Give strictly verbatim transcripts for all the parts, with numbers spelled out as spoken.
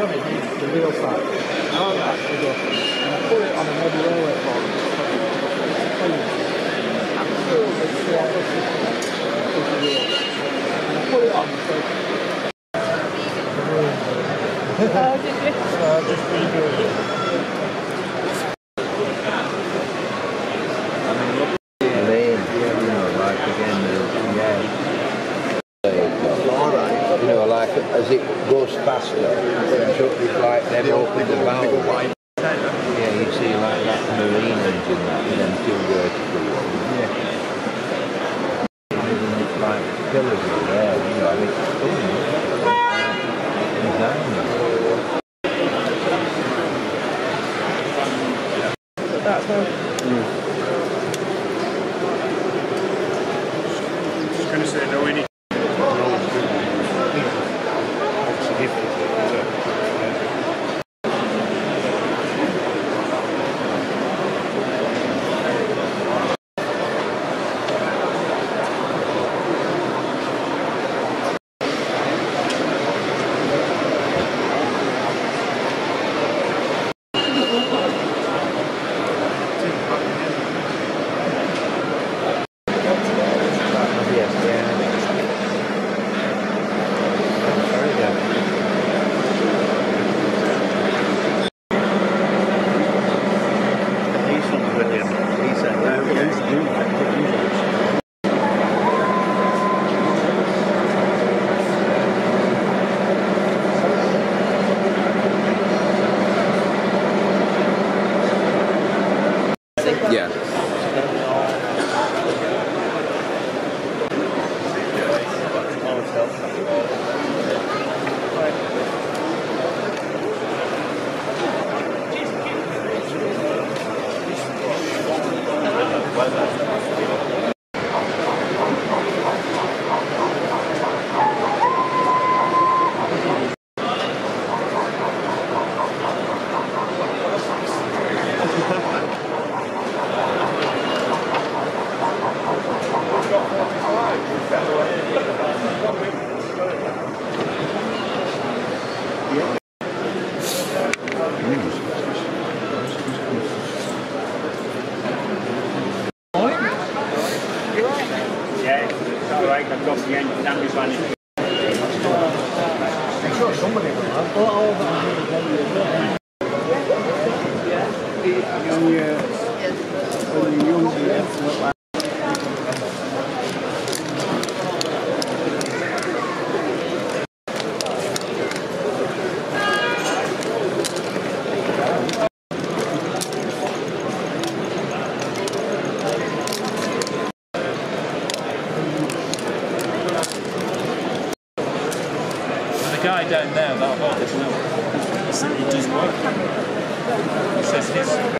tummy is the real side. Now I've got to go and I put it on a Motorola phone. I'm sure it's the opposite of the real. And I put it on the phone. Oh, did you? Uh, just redo it. As it goes faster, so it's like they've opened the valve. Yeah, you see like that marine engine, that, and then two vertical ones. Yeah. And it's like pillars are there, you know, and it's cool. It's That's how. I'm just going to say no any. Down there, that hole is not. It does work. It says his.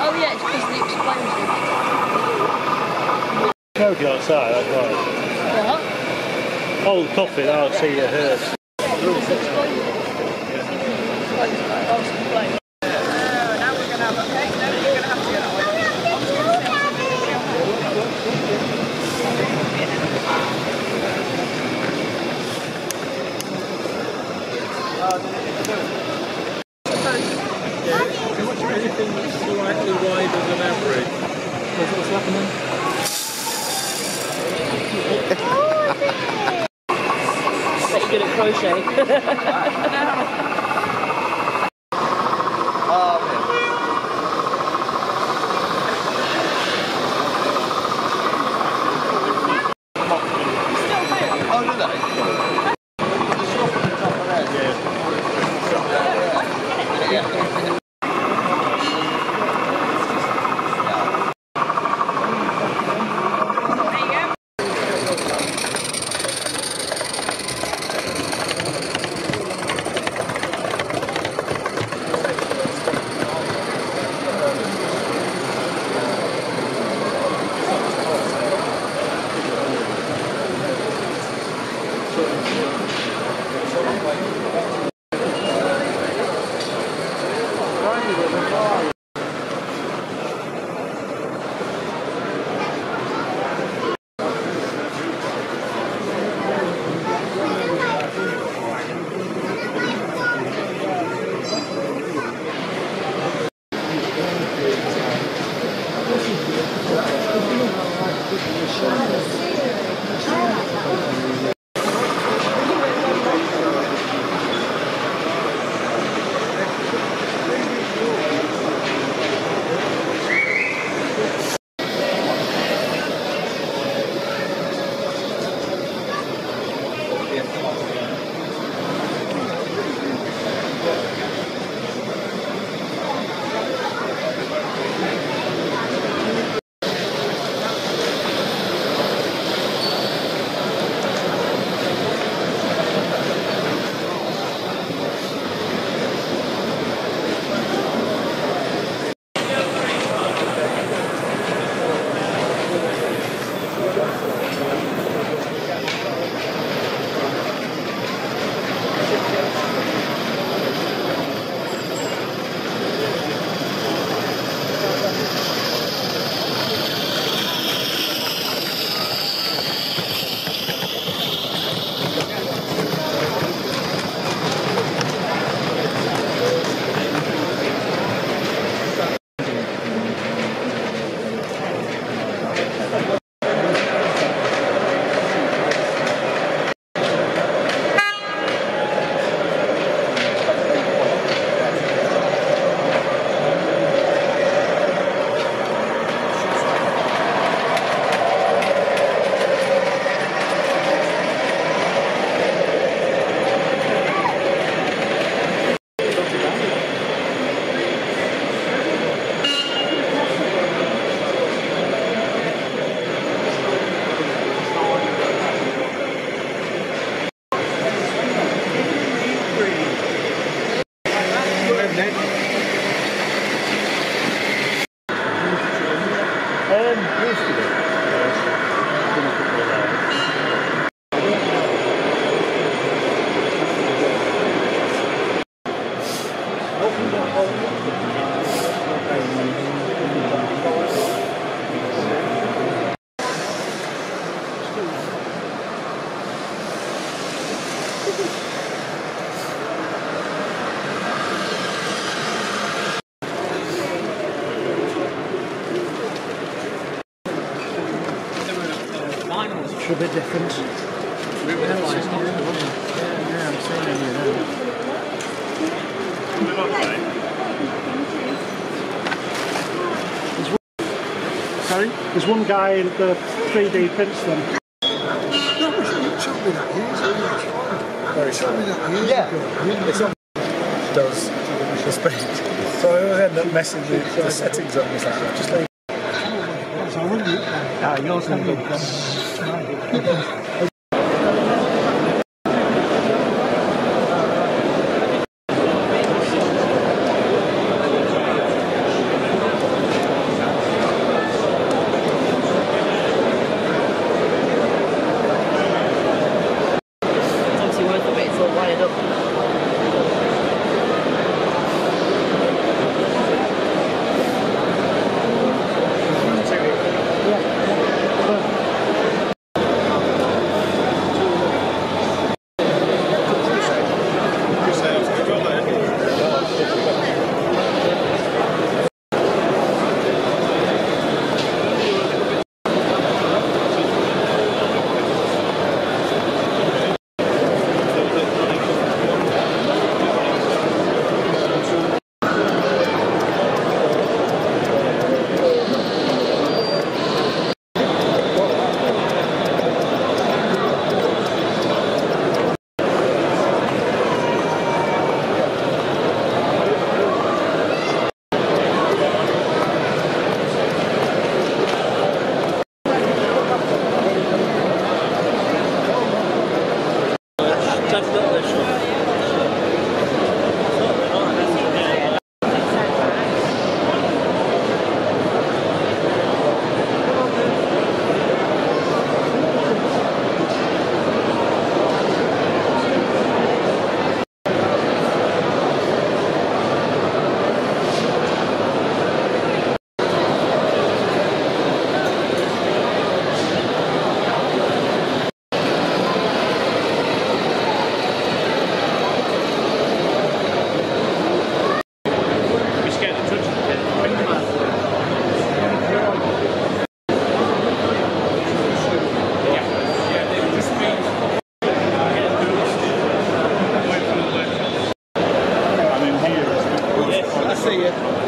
Oh yeah, it's because of the explosion. Smoking outside, that's right. What? Old coffee, I'll see you here. It's exploded. Yeah. It's slightly wider than average. That's what's happening. Bet you're good at crochet. Oh, did they? Just off the top of that. Yeah. Yeah. Yeah. A bit different. We were not yeah, yeah, I'm saying it here. There's, sorry? There's one guy in the three D prints them. Very sorry. Yeah. It does. So I always end up messing with the settings on this app. Just like, ah, yours is good. Thank you. Oh, no, Rod.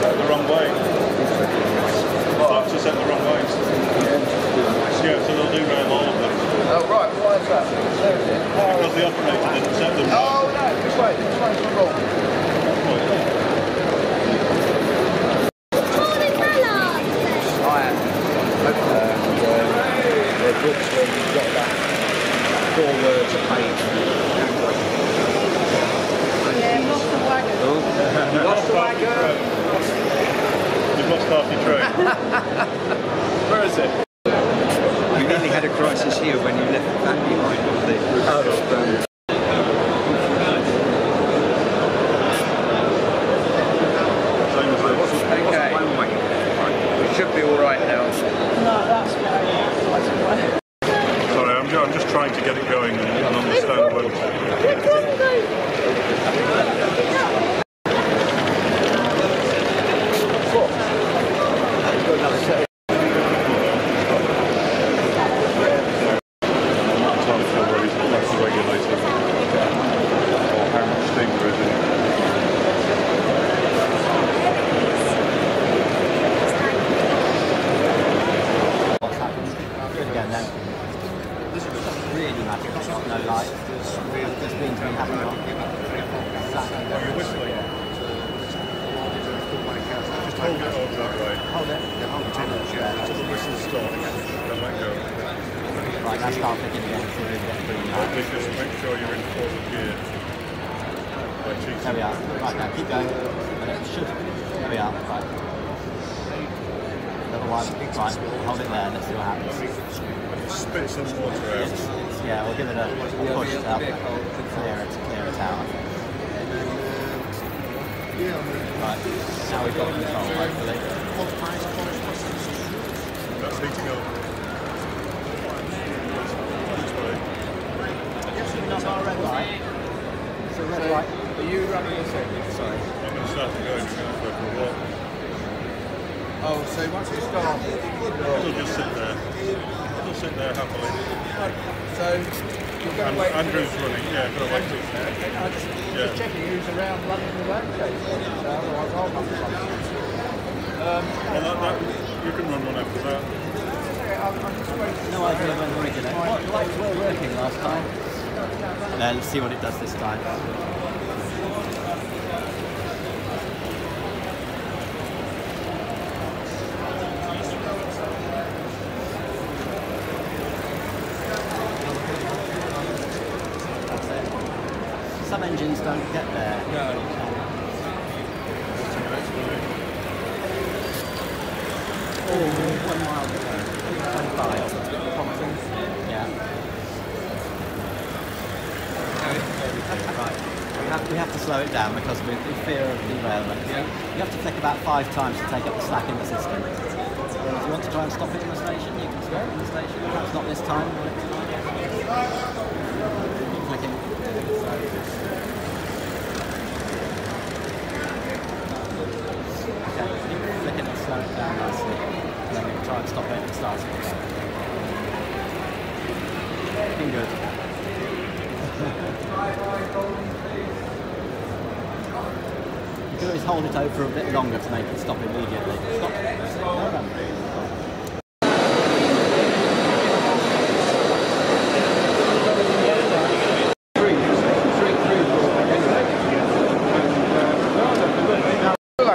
That's the wrong way. half Detroit. Where is it? We nearly had a crisis here when you left the van behind all the rooftops. Okay, we should be all right now. No, that's fine. Sorry, I'm, I'm just trying to get it going and understand what it's. See what it does this time. Some engines don't get there. No. Slow it down because we're in fear of derailment. Yeah. You have to click about five times to take up the slack in the system. If you want to try and stop it in the station, you can stop it in the station. Perhaps not this time. Keep clicking. Okay, keep clicking and slow it down nicely. And then we can try and stop it and start it again. Looking good. You can always hold it over a bit longer to make it stop immediately. Stop. No, no. Well,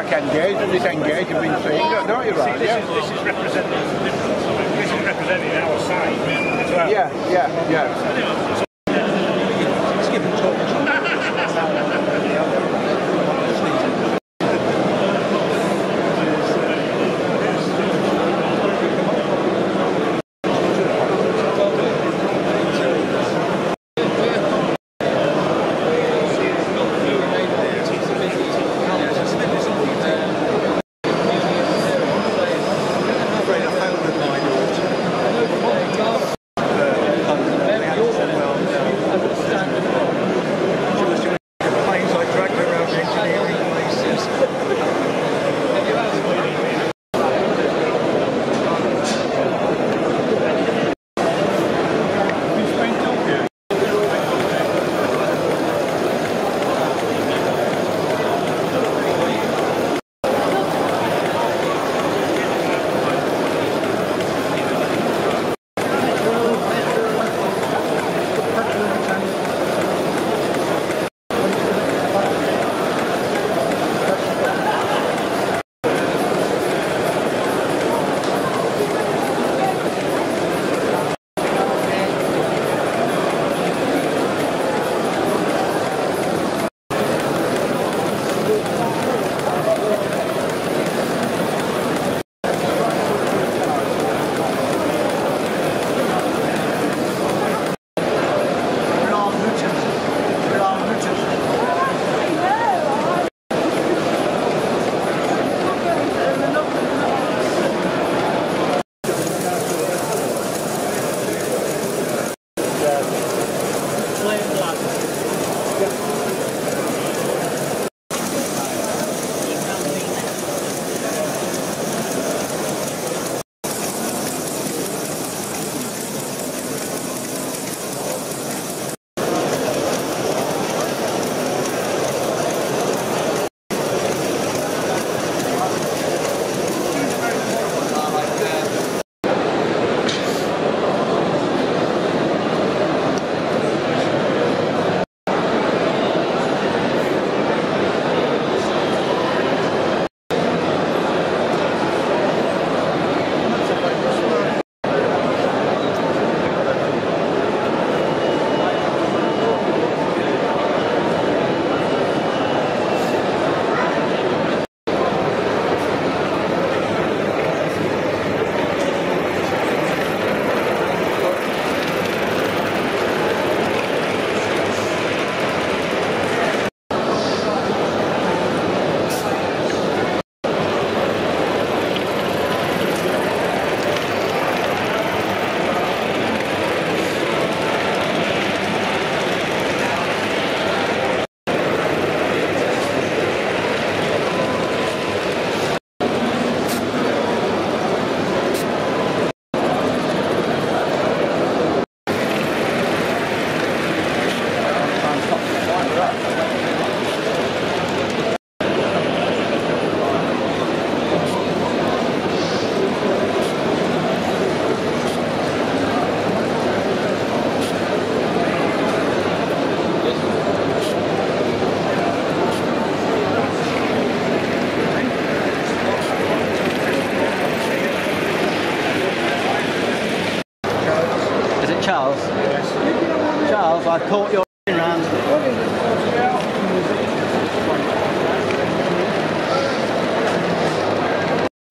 I caught your round.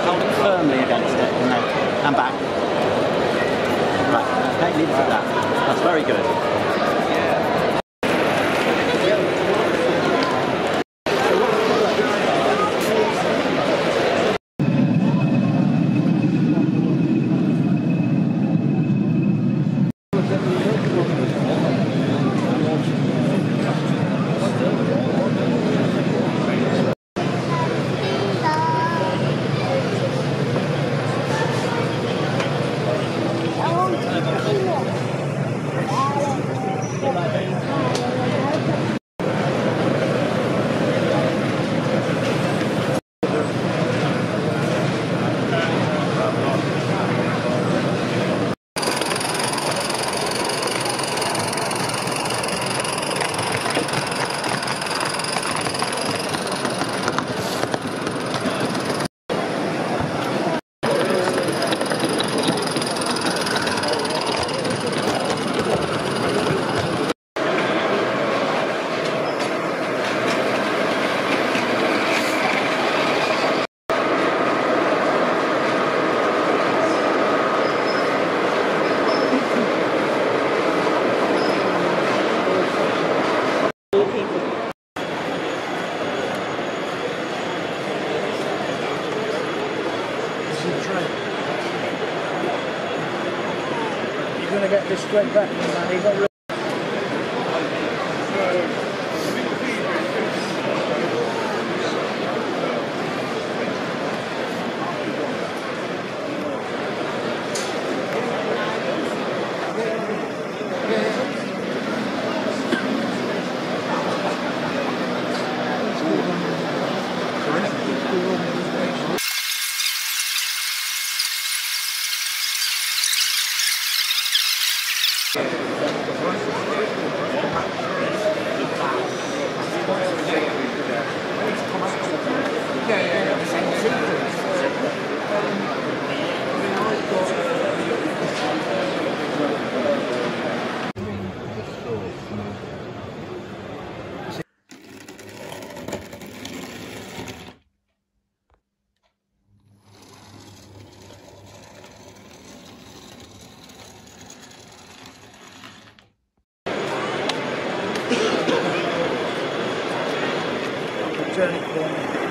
Hold firmly against it and then, and back. Right, okay, leave it at that. That's very good. You're going to get this straight back, man. You've got really turn it corner.